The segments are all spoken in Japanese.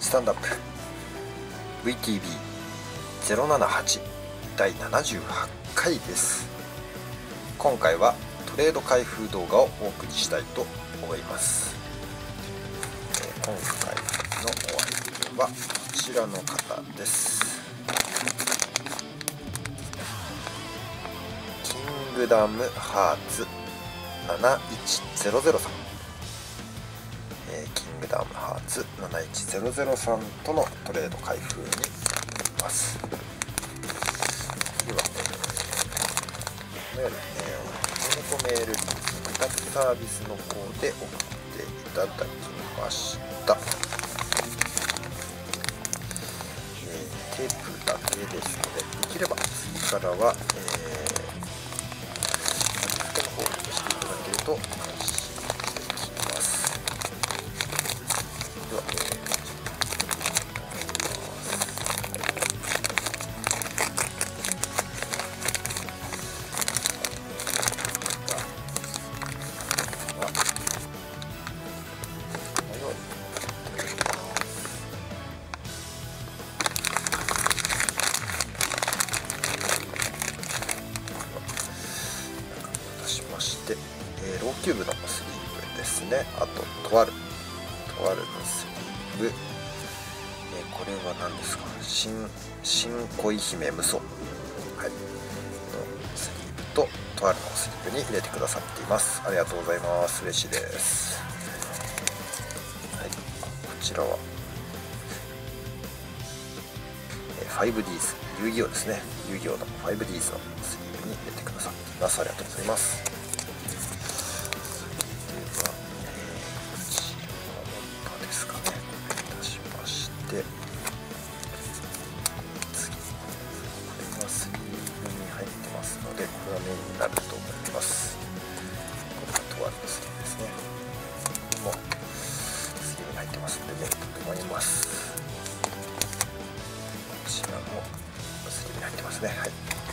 スタンドアップ VTV078 第78回です。今回はトレード開封動画をお送りしたいと思います。今回のお相手はこちらの方です。キングダムハーツ71003さん、キングダムハーツ71003とのトレード開封になります。ではこのメールに配達サービスの方で送っていただきました。テープだけですので、できれば次からはと返していきます。では、出しましてローキューブのスリーブですね。あとトワルのスリーブ、これは何ですか、新恋姫無双、はい、のスリーブとトワルのスリーブに入れてくださっています。ありがとうございます。嬉しいです。はい、こちらは 5Ds 遊戯王ですね。遊戯王の 5Ds のスリーブに入れてくださっています。ありがとうございます。はい、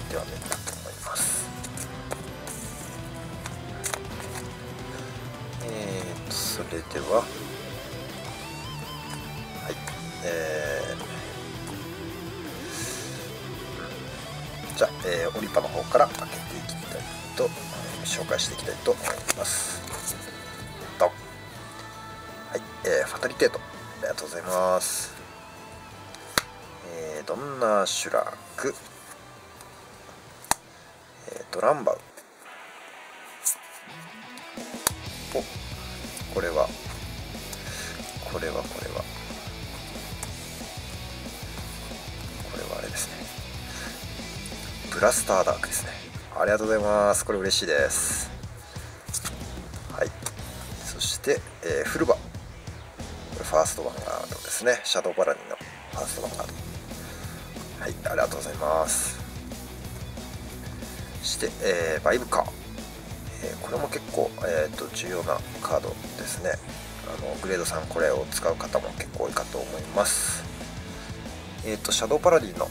ではめになって思います。それでははい、じゃあ、オリパの方から開けていきたいと、紹介していきたいと思います。はい、ファタリテートありがとうございます。どんなシュラク、ランバウお、これはあれですね、ブラスターダークですね。ありがとうございます。これ嬉しいです。はい、そして、フルバ、これファーストバンガードですね。シャドウバラニーのファーストバンガード、はい、ありがとうございます。そして、バイブカー、これも結構、重要なカードですね。グレード3、これを使う方も結構多いかと思います。シャドウパラディンの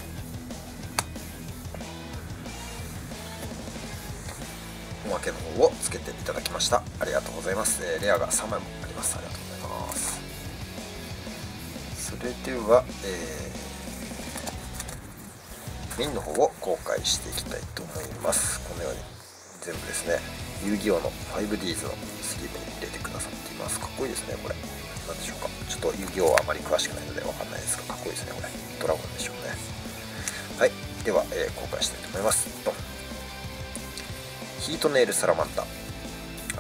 おまけの方をつけていただきました。ありがとうございます。レアが3枚もあります。ありがとうございます。それでは、メインの方を公開していきたいと思います。このように全部ですね、遊戯王の 5Ds のスリーブに入れてくださっています。かっこいいですね。これ何でしょうか、ちょっと遊戯王はあまり詳しくないのでわかんないですが、かっこいいですね。これドラゴンでしょうね。はい、では、公開したいと思います。ドン、ヒートネイルサラマンダ、あ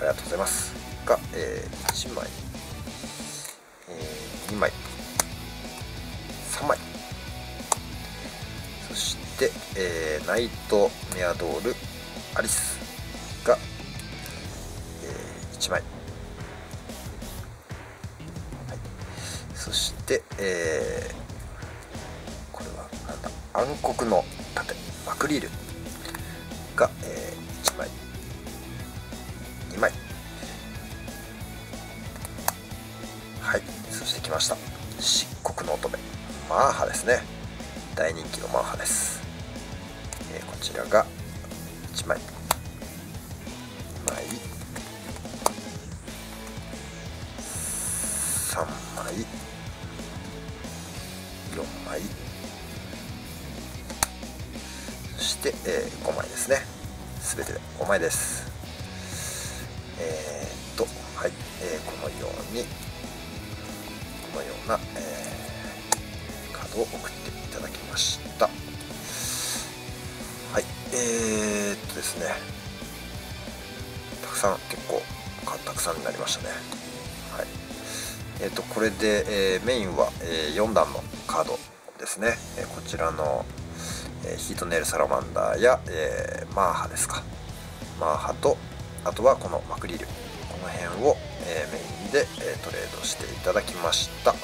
りがとうございますが、1枚、2枚、3枚、そしてで、ナイトメアドールアリスが、1枚、はい、そして、これはなんだ、暗黒の盾アクリルが、1枚、2枚、はい、そして来ました、漆黒の乙女マーハですね。大人気のマーハです。こちらが1枚、2枚、3枚、して、5枚ですね。全てで5枚です。はい、このようにこのような、カードを送っていただきました。はい、ですね、たくさん、結構たくさんになりましたね。はい、これで、メインは、4段のカードですね。こちらの、ヒートネイルサラマンダーや、マーハですか、マーハとあとはこのマクリル、この辺を、メインで、トレードしていただきました。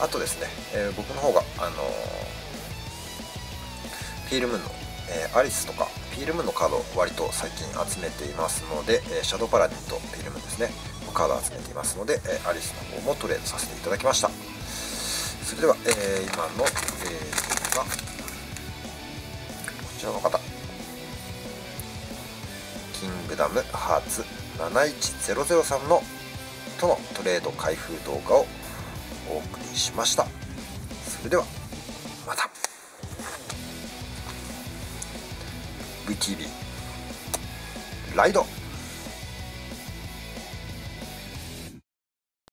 あとですね、僕の方が、ピールムーンの、アリスとかピールムーンのカードを割と最近集めていますので、シャドウパラディンとピールムーンですね、カードを集めていますので、アリスの方もトレードさせていただきました。それでは、今の、こちらの方、キングダムハーツ71003のとのトレード開封動画をお送りしました。それではまた。 VTV ライド。